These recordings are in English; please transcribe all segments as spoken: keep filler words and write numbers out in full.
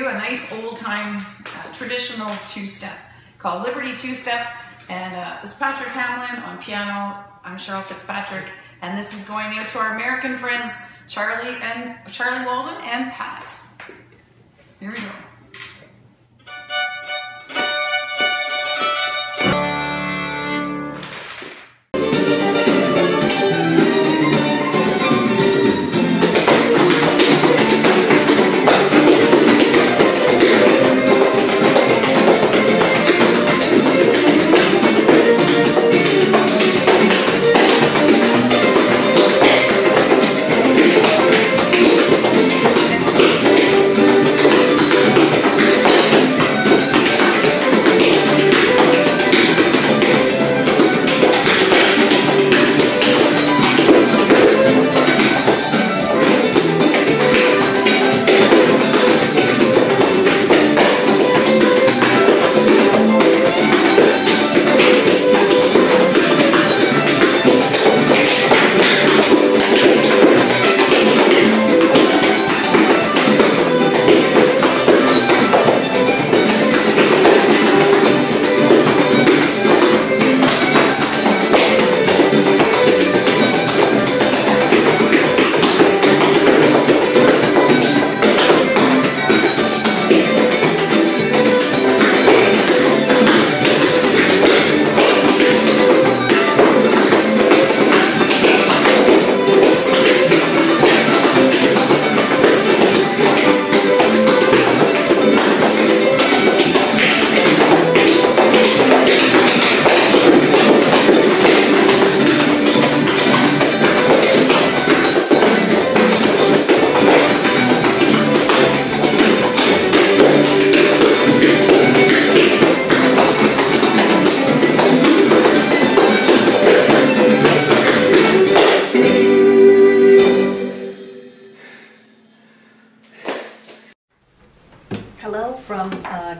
you a nice old-time uh, traditional two-step called Liberty Two-Step. And uh, it's Patric Hamelin on piano. I'm Sherryl Fitzpatrick, and this is going out to our American friends, Charlie and Charlie Walden and Pat. Here we go.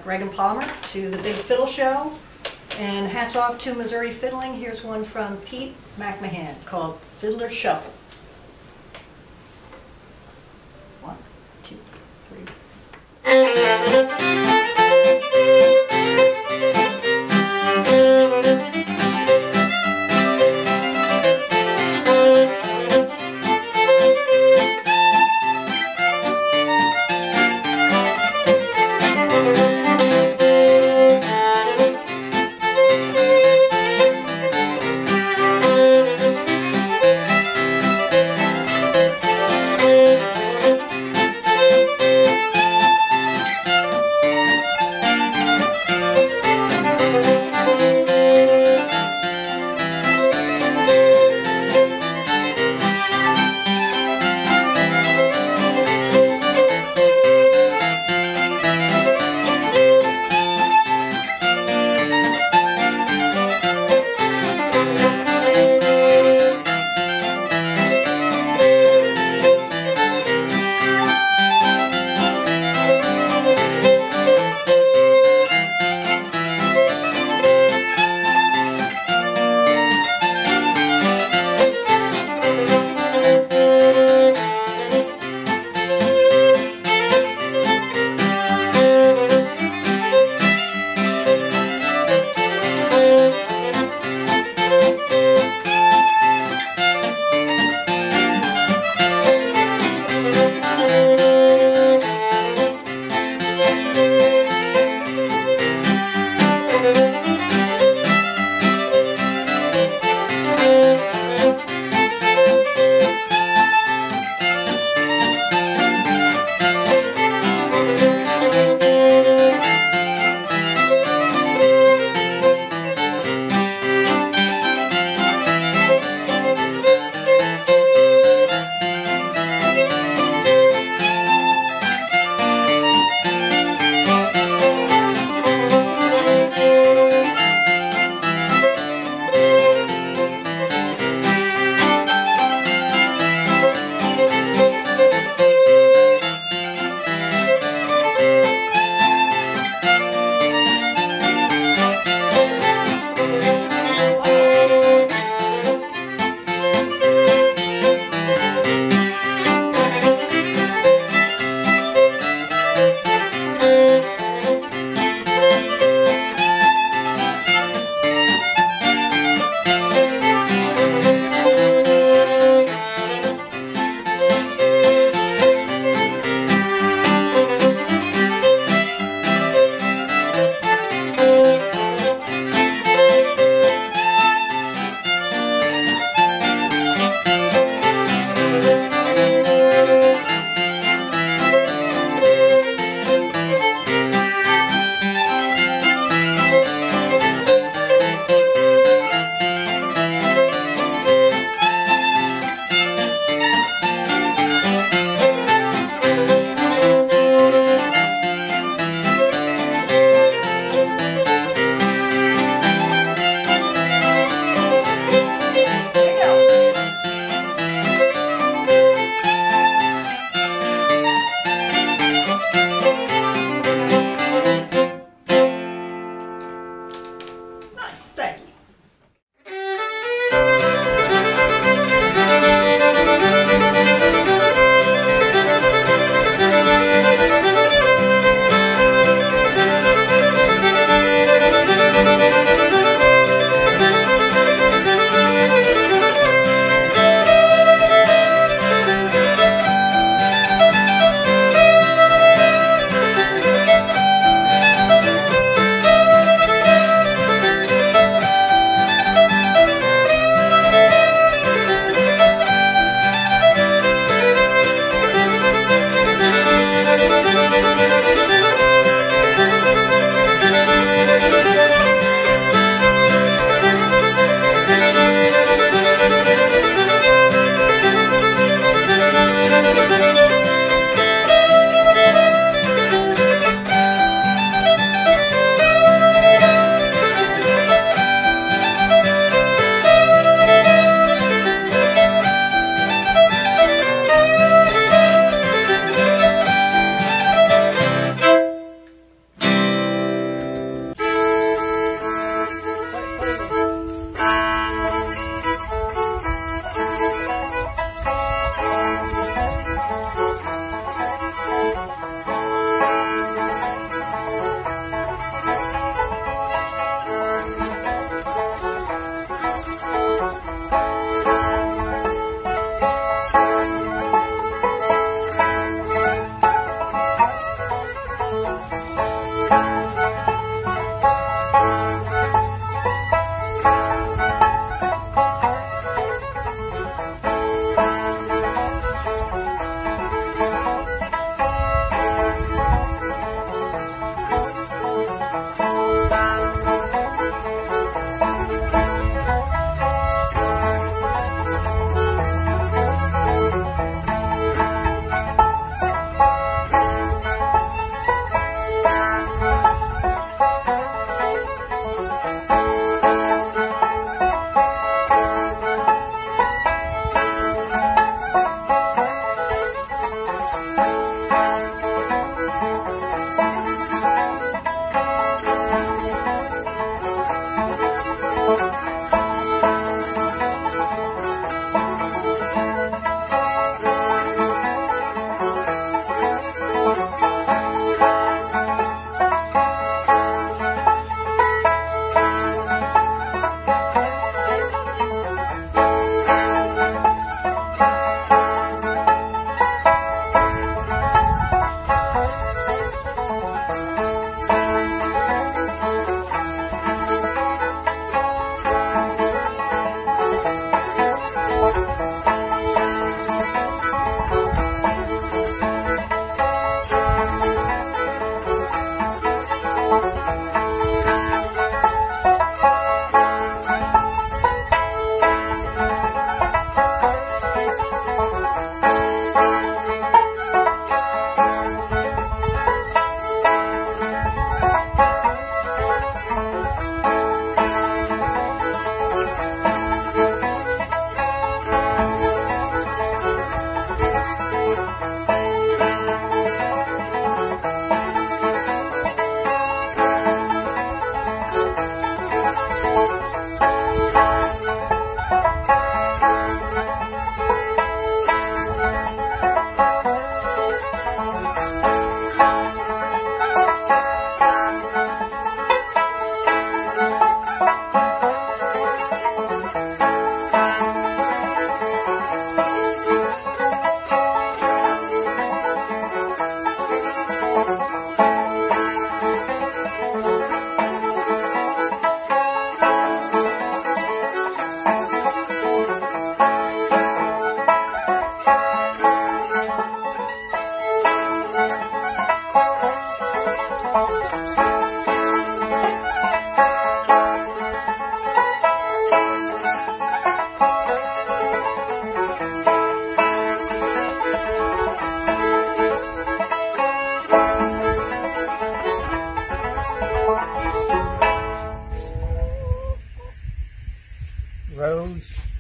Greg and Palmer to The Big Fiddle Show, and hats off to Missouri Fiddling. Here's one from Pete McMahon called Fiddler's Shuffle. One, two, three.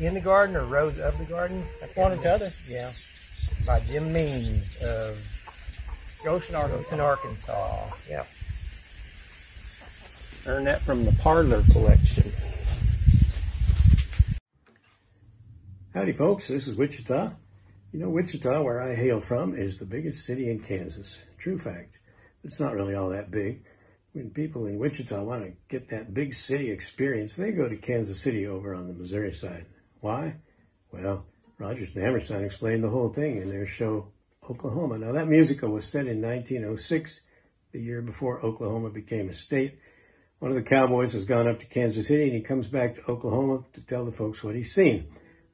In the Garden or Rose of the Garden? One or the other. Yeah. By Jim Means of Goshen, Arkansas. Goshen, Arkansas. Yep. Earned that from the Parlor collection. Howdy, folks. This is Wichita. You know, Wichita, where I hail from, is the biggest city in Kansas. True fact. It's not really all that big. When people in Wichita want to get that big city experience, they go to Kansas City over on the Missouri side. Why? Well, Rogers and Hammerstein explained the whole thing in their show, Oklahoma. Now, that musical was set in nineteen oh six, the year before Oklahoma became a state. One of the cowboys has gone up to Kansas City, and he comes back to Oklahoma to tell the folks what he's seen.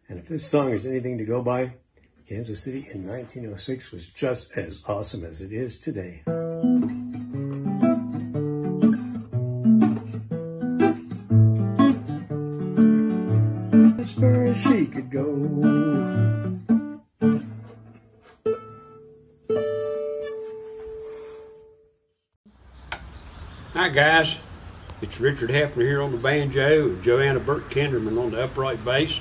And if this song is anything to go by, Kansas City in nineteen oh six was just as awesome as it is today. As far as she could go. Hi guys, it's Richard Hefner here on the banjo and Joanna Burt-Kinderman on the upright bass.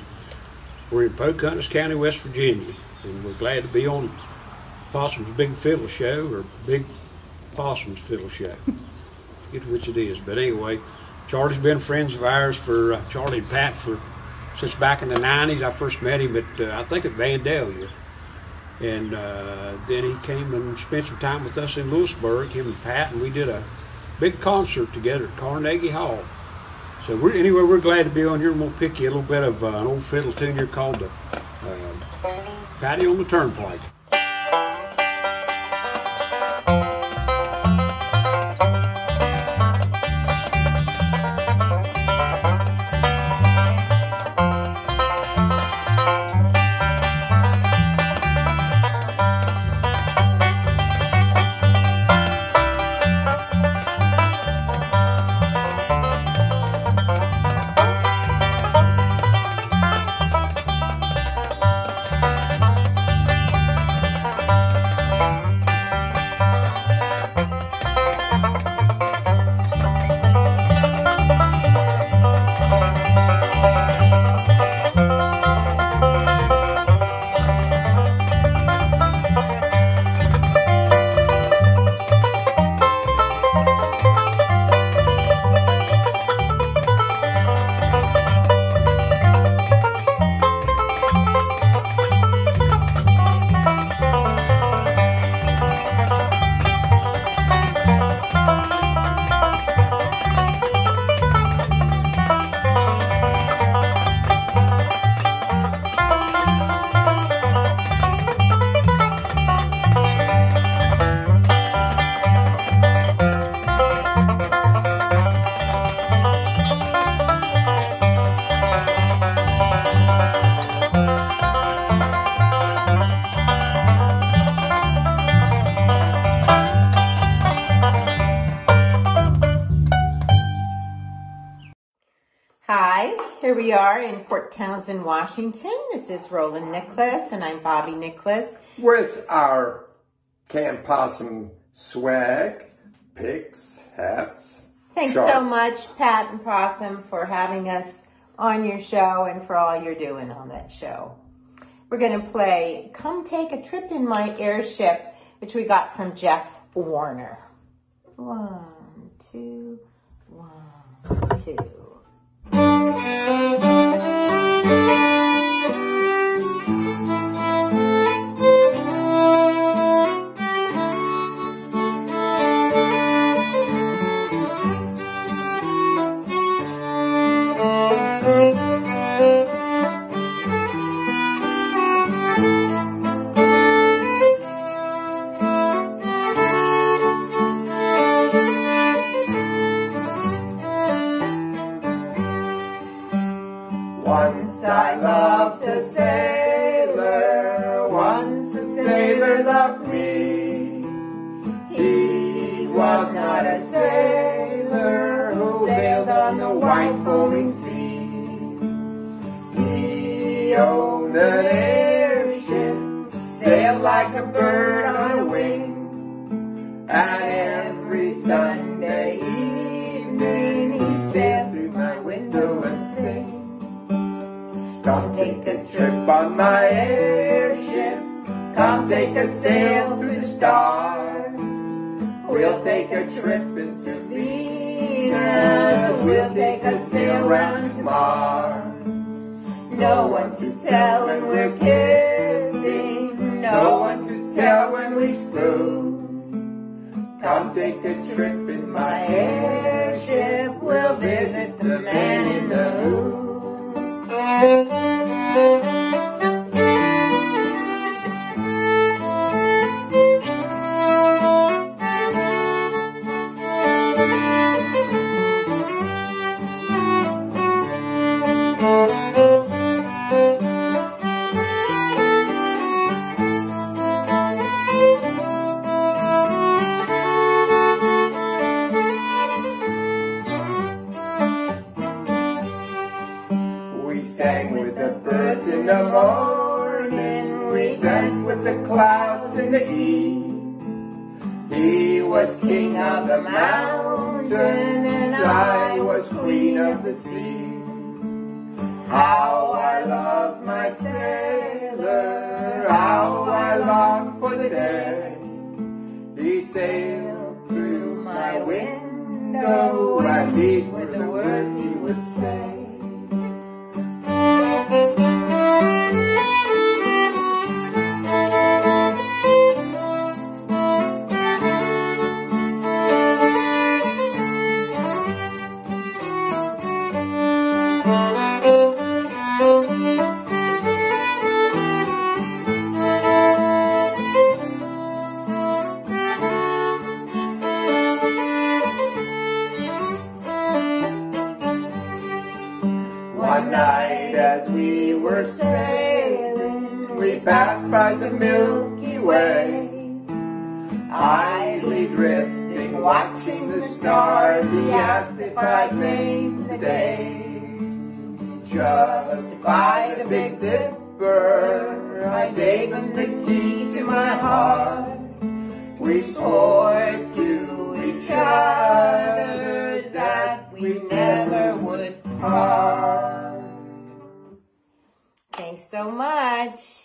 We're in Pocahontas County, West Virginia, and we're glad to be on Possum's Big Fiddle Show, or Big Possum's Fiddle Show. I forget which it is, but anyway, Charlie's been friends of ours for, uh, Charlie and Pat, for since back in the nineties. I first met him at, uh, I think at Vandalia, and uh, then he came and spent some time with us in Lewisburg, him and Pat, and we did a big concert together at Carnegie Hall. So we're, anyway, we're glad to be on here, and we'll pick you a little bit of uh, an old fiddle tune here called the uh, Paddy on the Turnpike. We are in Port Townsend, Washington. This is Roland Nikles, and I'm Bobby Nikles. With our Camp Possum swag, picks, hats, Thanks charts. So much, Pat and Possum, for having us on your show and for all you're doing on that show. We're going to play Come Take a Trip in My Airship, which we got from Jeff Warner. One, two, one, two. Thank you. I loved a sailor, once a sailor loved me. He was not a sailor who sailed on the white foaming sea. He owned an airship, sailed like a bird on a wing, and every Sunday evening he'd sail through my window and sing. Come take a trip on my airship. Come take a sail through the stars. We'll take a trip into Venus. We'll take a sail round to Mars. No one to tell when we're kissing. No one to tell when we spoon. Come take a trip in my airship. We'll visit the man in the moon. In the morning, we danced with the clouds in the eve. He was king of the mountain, and I was queen of the sea. How I love my sailor, how I long for the day. He sailed through my window, and these were the words he would say. Passed by the Milky Way, idly drifting, watching the stars. He asked if I'd named the day. Just by the Big Dipper, I gave him the key to my heart. We swore to each other that we never would part. Thanks so much.